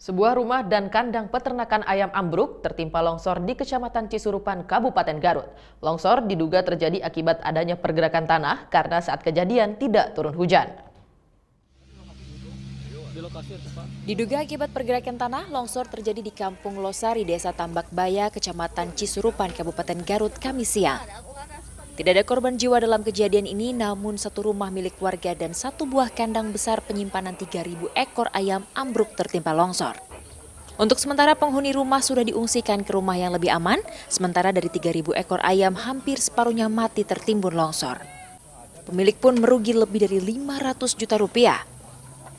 Sebuah rumah dan kandang peternakan ayam ambruk tertimpa longsor di Kecamatan Cisurupan, Kabupaten Garut. Longsor diduga terjadi akibat adanya pergerakan tanah karena saat kejadian tidak turun hujan. Diduga akibat pergerakan tanah, longsor terjadi di Kampung Losari, Desa Tambakbaya, Kecamatan Cisurupan, Kabupaten Garut, Kamis siang. Tidak ada korban jiwa dalam kejadian ini, namun satu rumah milik warga dan satu buah kandang besar penyimpanan 3.000 ekor ayam ambruk tertimpa longsor. Untuk sementara penghuni rumah sudah diungsikan ke rumah yang lebih aman, sementara dari 3.000 ekor ayam hampir separuhnya mati tertimbun longsor. Pemilik pun merugi lebih dari Rp500 juta.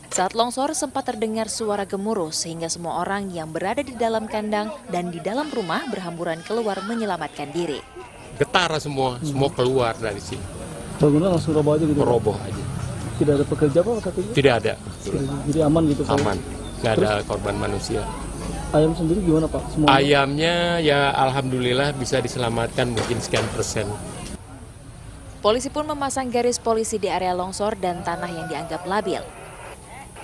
Saat longsor sempat terdengar suara gemuruh sehingga semua orang yang berada di dalam kandang dan di dalam rumah berhamburan keluar menyelamatkan diri. Getar semua keluar dari sini. Bangunan langsung roboh aja gitu? Roboh aja. Tidak ada pekerja apa katanya? Tidak ada. Jadi aman gitu? Aman, nggak ada korban manusia. Ayam sendiri gimana Pak? Semua ayamnya ya alhamdulillah bisa diselamatkan mungkin sekian persen. Polisi pun memasang garis polisi di area longsor dan tanah yang dianggap labil.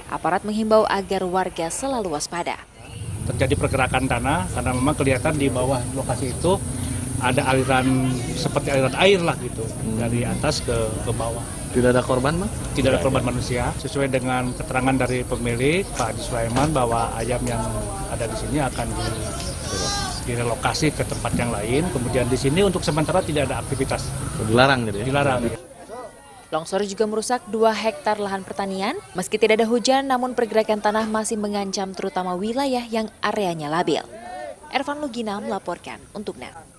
Aparat menghimbau agar warga selalu waspada. Terjadi pergerakan tanah karena memang kelihatan di bawah lokasi itu ada aliran seperti aliran air lah gitu, dari atas ke bawah. Tidak ada korban, Mas? Tidak ada korban manusia. Sesuai dengan keterangan dari pemilik Pak Adi Sulaiman bahwa ayam yang ada di sini akan direlokasi ke tempat yang lain. Kemudian di sini untuk sementara tidak ada aktivitas. Dilarang gitu ya? Dilarang. Longsor juga merusak 2 hektar lahan pertanian. Meski tidak ada hujan, namun pergerakan tanah masih mengancam terutama wilayah yang areanya labil. Ervan Lugina melaporkan untuk NET.